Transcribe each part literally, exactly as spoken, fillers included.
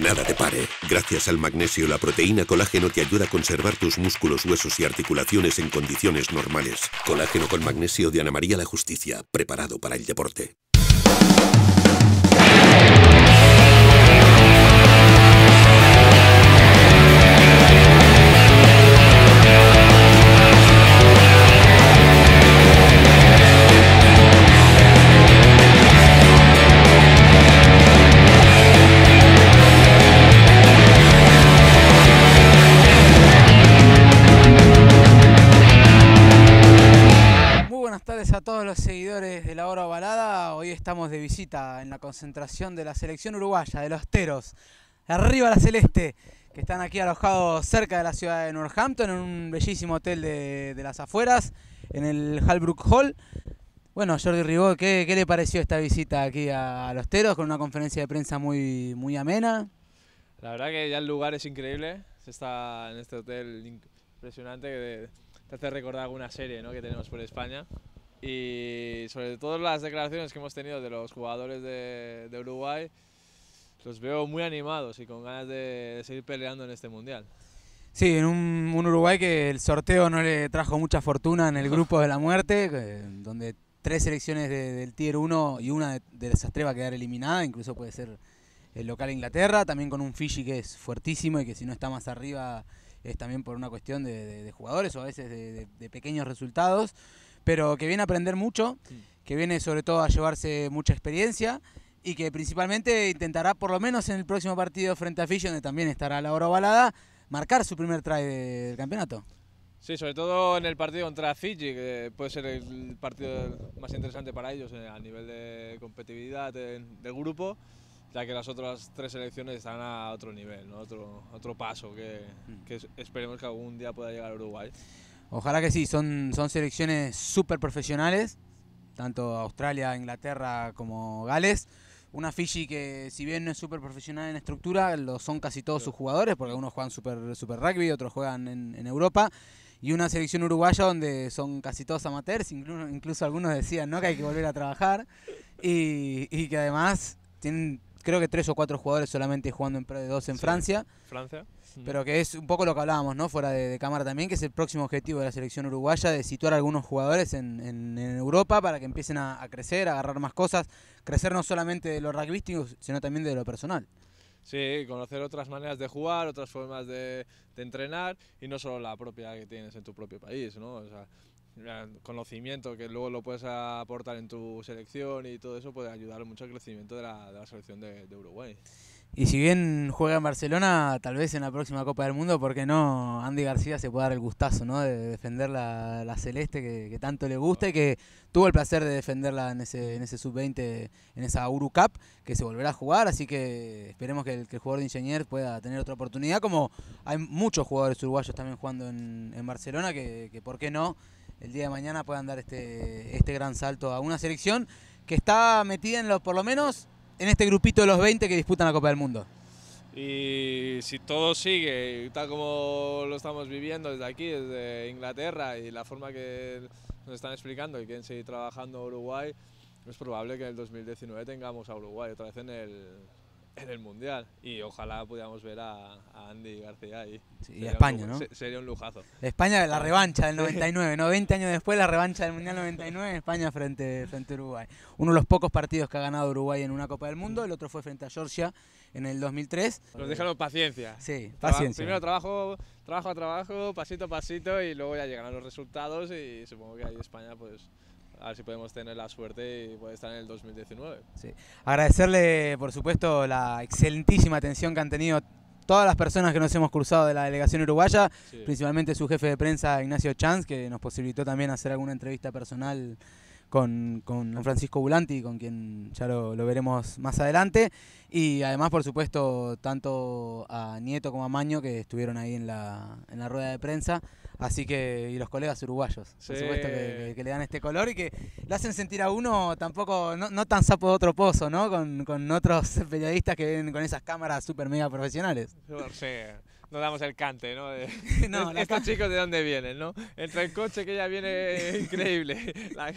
que nada te pare. Gracias al magnesio, la proteína colágeno te ayuda a conservar tus músculos, huesos y articulaciones en condiciones normales. Colágeno con magnesio de Ana María La Justicia, preparado para el deporte. A todos los seguidores de La Hora Ovalada, hoy estamos de visita en la concentración de la selección uruguaya, de Los Teros, arriba la celeste, que están aquí alojados cerca de la ciudad de Northampton, en un bellísimo hotel de, de las afueras, en el Hallbrook Hall. Bueno, Jordi Ribó, ¿qué, qué le pareció esta visita aquí a, a Los Teros, con una conferencia de prensa muy, muy amena? La verdad que ya el lugar es increíble, se está en este hotel impresionante que te hace recordar alguna serie, ¿no?, que tenemos por España. Y sobre todo las declaraciones que hemos tenido de los jugadores de, de Uruguay, los veo muy animados y con ganas de, de seguir peleando en este Mundial. Sí, en un, un Uruguay que el sorteo no le trajo mucha fortuna en el grupo de la muerte, que, donde tres selecciones de, del Tier uno y una de, de Sastre va a quedar eliminada, incluso puede ser el local Inglaterra, también con un Fiji que es fuertísimo y que si no está más arriba es también por una cuestión de, de, de jugadores o a veces de, de, de pequeños resultados. Pero que viene a aprender mucho, que viene sobre todo a llevarse mucha experiencia y que principalmente intentará, por lo menos en el próximo partido frente a Fiji, donde también estará La Hora Ovalada, marcar su primer try del campeonato. Sí, sobre todo en el partido contra Fiji, que puede ser el partido más interesante para ellos a nivel de competitividad del grupo, ya que las otras tres selecciones están a otro nivel, ¿no? otro, otro paso que, que esperemos que algún día pueda llegar a Uruguay. Ojalá que sí, son, son selecciones súper profesionales, tanto Australia, Inglaterra como Gales. Una Fiji que si bien no es súper profesional en estructura, lo son casi todos sus jugadores, porque algunos juegan super, super rugby, otros juegan en, en Europa. Y una selección uruguaya donde son casi todos amateurs, incluso, incluso algunos decían, ¿no?, que hay que volver a trabajar. Y, y que además tienen, creo que tres o cuatro jugadores solamente jugando en Pro doce en sí, Francia. Francia. Pero que es un poco lo que hablábamos, ¿no?, fuera de, de cámara también, que es el próximo objetivo de la selección uruguaya, de situar a algunos jugadores en, en, en Europa para que empiecen a, a crecer, a agarrar más cosas, crecer no solamente de lo rugbyístico, sino también de lo personal. Sí, conocer otras maneras de jugar, otras formas de, de entrenar y no solo la propia que tienes en tu propio país, ¿no? O sea, conocimiento que luego lo puedes aportar en tu selección y todo eso puede ayudar mucho al crecimiento de la, de la selección de, de Uruguay. Y si bien juega en Barcelona, tal vez en la próxima Copa del Mundo, ¿por qué no? Andy García se puede dar el gustazo, ¿no?, de defender la, la celeste que, que tanto le gusta y que tuvo el placer de defenderla en ese, en ese sub veinte, en esa Urucap, que se volverá a jugar, así que esperemos que el, que el jugador de Ingenier pueda tener otra oportunidad, como hay muchos jugadores uruguayos también jugando en, en Barcelona, que, que ¿por qué no?, el día de mañana puedan dar este, este gran salto a una selección que está metida en los, por lo menos, en este grupito de los veinte que disputan la Copa del Mundo. Y si todo sigue tal como lo estamos viviendo desde aquí, desde Inglaterra, y la forma que nos están explicando y quieren seguir trabajando Uruguay, es probable que en el dos mil diecinueve tengamos a Uruguay otra vez en el, en el Mundial. Y ojalá pudiéramos ver a, a Andy García ahí. Sí, y a España, un, ¿no? Sería un lujazo. España, la revancha del noventa y nueve, ¿no? veinte años después, la revancha del Mundial noventa y nueve en España frente, frente a Uruguay. Uno de los pocos partidos que ha ganado Uruguay en una Copa del Mundo, el otro fue frente a Georgia en el dos mil tres. Nos dejaron paciencia. Sí, paciencia. Primero trabajo, trabajo a trabajo, pasito a pasito, y luego ya llegarán los resultados y supongo que ahí España, pues, a ver si podemos tener la suerte y poder estar en el dos mil diecinueve. Sí. Agradecerle, por supuesto, la excelentísima atención que han tenido todas las personas que nos hemos cruzado de la delegación uruguaya, sí, principalmente su jefe de prensa, Ignacio Chans, que nos posibilitó también hacer alguna entrevista personal con, con Francisco Bulanti, con quien ya lo, lo veremos más adelante. Y además, por supuesto, tanto a Nieto como a Maño, que estuvieron ahí en la, en la rueda de prensa. Así que, y los colegas uruguayos, sí, por supuesto, que, que, que le dan este color y que le hacen sentir a uno tampoco, no, no tan sapo de otro pozo, ¿no? Con, con otros periodistas que vienen con esas cámaras súper mega profesionales. Sí, nos damos el cante, ¿no? De, no de, estos chicos de dónde vienen, ¿no? Entre el coche que ya viene increíble, la,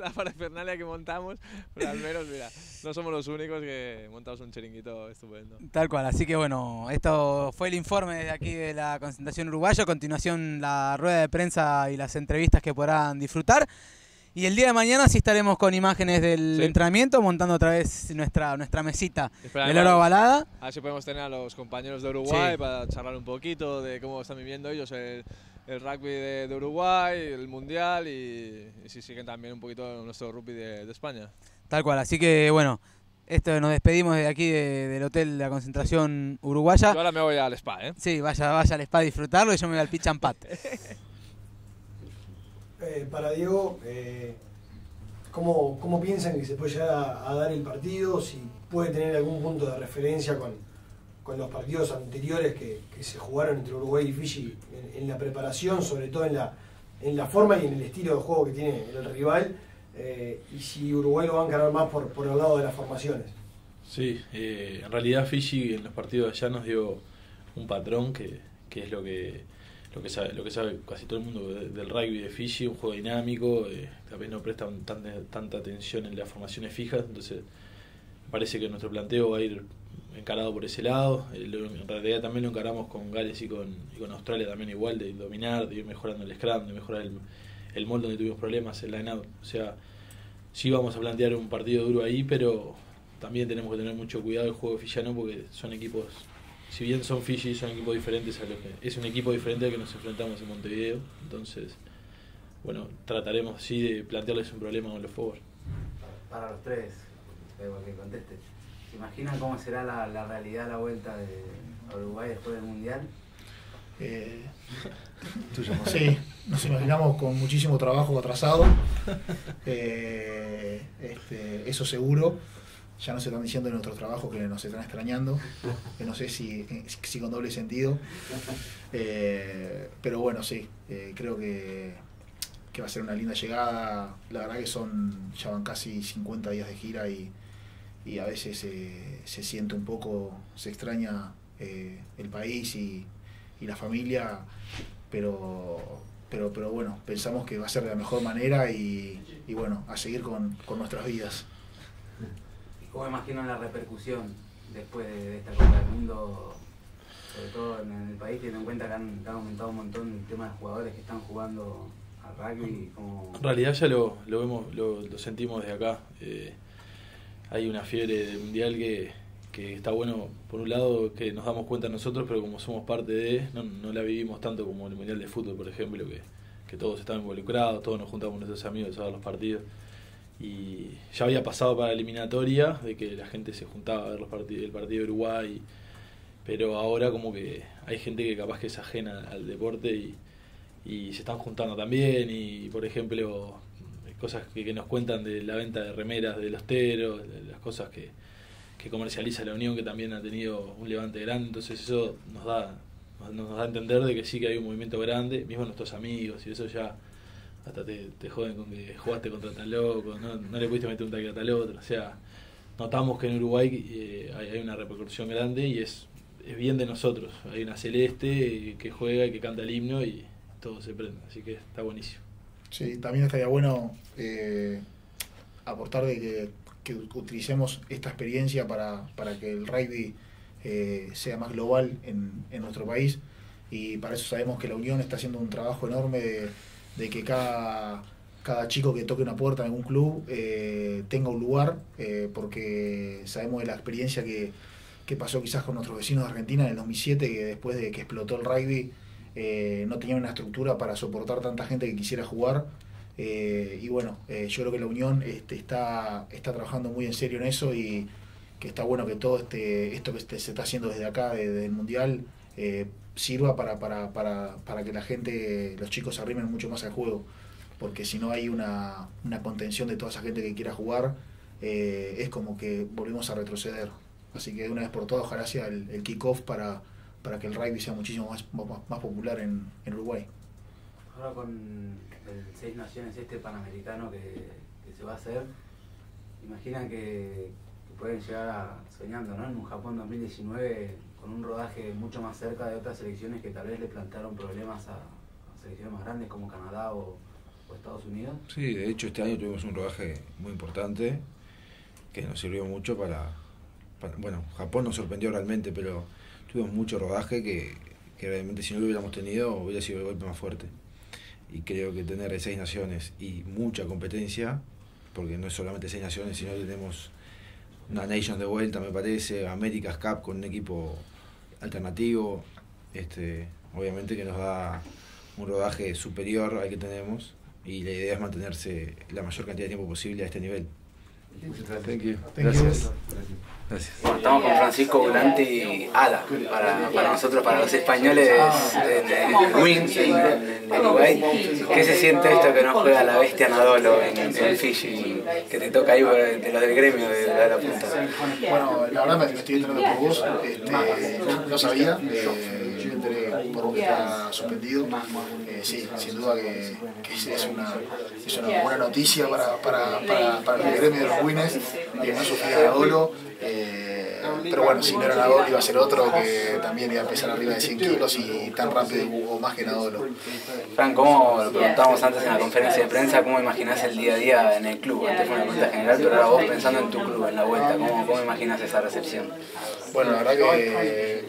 la parafernalia que montamos, pero al menos, mira, no somos los únicos que montamos un chiringuito estupendo. Tal cual, así que bueno, esto fue el informe de aquí de la concentración uruguaya, a continuación la rueda de prensa y las entrevistas que podrán disfrutar. Y el día de mañana sí estaremos con imágenes del sí. entrenamiento, montando otra vez nuestra, nuestra mesita del Oro Ovalada. A ver si podemos tener a los compañeros de Uruguay sí. para charlar un poquito de cómo están viviendo ellos el, el rugby de, de Uruguay, el Mundial y, y si siguen también un poquito nuestro rugby de, de España. Tal cual, así que bueno, esto nos despedimos de aquí de, del Hotel de la Concentración Uruguaya. Yo ahora me voy al spa, ¿eh? Sí, vaya, vaya al spa a disfrutarlo y yo me voy al pitch and pat. Eh, para Diego, eh, ¿cómo, ¿cómo piensan que se puede llegar a, a dar el partido? Si puede tener algún punto de referencia con, con los partidos anteriores que, que se jugaron entre Uruguay y Fiji en, en la preparación, sobre todo en la, en la forma y en el estilo de juego que tiene el rival, eh, y si Uruguay lo va a encarar más por, por el lado de las formaciones. Sí, eh, en realidad Fiji en los partidos allá nos dio un patrón que, que es lo que... Lo que, sabe, lo que sabe casi todo el mundo del rugby de Fiji, un juego dinámico, eh, tal vez no prestan tanta, tanta atención en las formaciones fijas, entonces me parece que nuestro planteo va a ir encarado por ese lado, eh, lo, en realidad también lo encaramos con Gales y con, y con Australia también igual, de dominar, de ir mejorando el scrum, de mejorar el, el mold donde tuvimos problemas, el line-out, o sea, sí vamos a plantear un partido duro ahí, pero también tenemos que tener mucho cuidado del juego fijiano porque son equipos... Si bien son Fiji, son equipos diferentes a los que... Es un equipo diferente al que nos enfrentamos en Montevideo. Entonces, bueno, trataremos así de plantearles un problema con los forwards. Para los tres, espero que conteste. ¿Se imaginan cómo será la, la realidad, la vuelta de Uruguay después del Mundial? Eh, sí, nos imaginamos con muchísimo trabajo atrasado. Eh, este, eso seguro. Ya nos están diciendo en nuestro trabajo que nos están extrañando, que no sé si, si con doble sentido, eh, pero bueno, sí, eh, creo que, que va a ser una linda llegada. La verdad que son ya van casi cincuenta días de gira y, y a veces eh, se siente un poco, se extraña eh, el país y, y la familia, pero... Pero, pero bueno, pensamos que va a ser de la mejor manera y, y bueno, a seguir con, con nuestras vidas. ¿Cómo imaginan la repercusión después de esta Copa del Mundo, sobre todo en el país, teniendo en cuenta que han, que han aumentado un montón el tema de jugadores que están jugando al rugby? Como... En realidad ya lo, lo vemos, lo, lo sentimos desde acá. Eh, hay una fiebre del mundial que, que está bueno, por un lado, que nos damos cuenta nosotros, pero como somos parte de, no, no la vivimos tanto como el mundial de fútbol, por ejemplo, que, que todos están involucrados, todos nos juntamos con nuestros amigos a ver los partidos. Y ya había pasado para la eliminatoria de que la gente se juntaba a ver los partid el partido de Uruguay, pero ahora como que hay gente que capaz que es ajena al deporte y, y se están juntando también y por ejemplo cosas que, que nos cuentan de la venta de remeras de Los Teros, de las cosas que, que comercializa la Unión, que también ha tenido un levante grande, entonces eso nos da, nos da a entender de que sí que hay un movimiento grande, mismo nuestros amigos, y eso ya hasta te, te joden con que jugaste contra tal loco, no, no le pudiste meter un tackle a tal otro, o sea, notamos que en Uruguay eh, hay, hay una repercusión grande y es, es bien de nosotros, hay una celeste que juega y que canta el himno y todo se prende, así que está buenísimo. Sí, también estaría bueno eh, aportar de que, que utilicemos esta experiencia para, para que el rugby eh, sea más global en, en nuestro país y para eso sabemos que la Unión está haciendo un trabajo enorme de de que cada, cada chico que toque una puerta en algún club eh, tenga un lugar, eh, porque sabemos de la experiencia que, que pasó quizás con nuestros vecinos de Argentina en el dos mil siete, que después de que explotó el rugby eh, no tenían una estructura para soportar tanta gente que quisiera jugar, eh, y bueno, eh, yo creo que la Unión este, está, está trabajando muy en serio en eso y que está bueno que todo este, esto que este, se está haciendo desde acá, desde el Mundial, eh, sirva para, para, para, para que la gente, los chicos se arrimen mucho más al juego, porque si no hay una, una contención de toda esa gente que quiera jugar, eh, es como que volvemos a retroceder. Así que de una vez por todas, ojalá sea el, el kick-off para, para que el rugby sea muchísimo más, más, más popular en, en Uruguay. Ahora con el Seis Naciones, este Panamericano que, que se va a hacer, imaginan que, que pueden llegar a, soñando, ¿no? En un Japón dos mil diecinueve... con un rodaje mucho más cerca de otras selecciones que tal vez le plantearon problemas a, a selecciones más grandes como Canadá o, o Estados Unidos. Sí, de hecho este año tuvimos un rodaje muy importante que nos sirvió mucho para, para bueno, Japón nos sorprendió realmente, pero tuvimos mucho rodaje que, que realmente si no lo hubiéramos tenido hubiera sido el golpe más fuerte. Y creo que tener seis naciones y mucha competencia, porque no es solamente seis naciones, sino que tenemos una Nation de vuelta, me parece, Américas Cup con un equipo alternativo, este, obviamente que nos da un rodaje superior al que tenemos, y la idea es mantenerse la mayor cantidad de tiempo posible a este nivel. Thank you. Gracias. Gracias. Bueno, estamos con Francisco Bulanti, ala, para, para nosotros, para los españoles en Wings, en Uruguay. ¿Qué se siente esto que no juega la bestia Nadolo en, en Fiji? Que te toca ahí de lo del gremio de, de la punta. Bueno, la verdad me estoy entrando por vos, este, no sabía, eh, yo entré por vos que está suspendido. Eh, sí, sin duda que, que es, una, es una buena noticia para, para, para, para el gremio de los Wings, que no sufría Nadolo. Eh, pero bueno, si no era Nadolo iba a ser otro que también iba a pesar arriba de cien kilos y tan rápido jugó más que Nadolo. Fran, como lo preguntábamos antes en la conferencia de prensa, ¿cómo imaginás el día a día en el club? Antes fue una pregunta general, pero ahora vos pensando en tu club, en la vuelta, ¿cómo, cómo imaginás esa recepción? Bueno, la verdad que eh,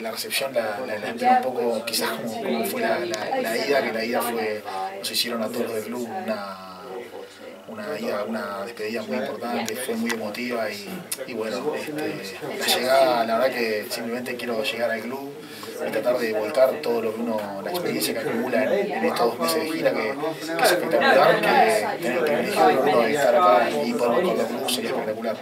la recepción la, la, la esperé un poco quizás como, como fue la, la, la ida, que la ida fue, nos hicieron a todos los del club una... Una, una despedida muy importante, fue muy emotiva y, y bueno, este, la llegada, la verdad que simplemente quiero llegar al club y tratar de volcar todo lo que uno, la experiencia que acumula en, en estos dos meses de gira, que, que es espectacular, que tener el privilegio de uno de estar acá y poder con el club sería espectacular.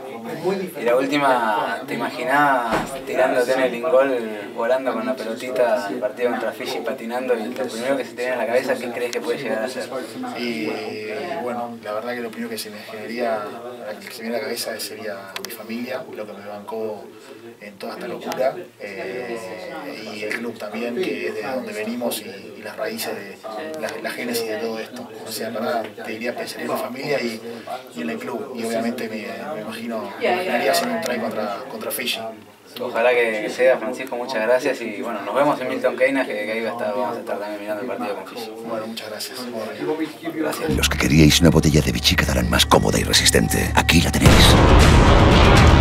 Y la última, ¿te imaginás tirándote en el lingol, volando con la pelotita, partido contra Fiji, patinando y lo primero que se te viene en la cabeza, qué crees que puede llegar a ser? Y bueno, la verdad que lo primero que se me generaría, que se me viene a la cabeza sería mi familia, lo que me bancó en toda esta locura, eh, y el club también, que es de donde venimos y, y las raíces, de la, la génesis de todo esto. O sea, la verdad, te diría pensar en la familia y, y en el club, y obviamente me, me imagino que me haría hacer un try contra, contra Fiji. Ojalá que sea, Francisco, muchas gracias y bueno, nos vemos en Milton Keynes, que, que ahí va a estar, vamos a estar también mirando el partido con Fiji. Bueno, muchas gracias. gracias. Los que queríais una botella de Bichy quedarán más cómoda y resistente. Aquí la tenéis.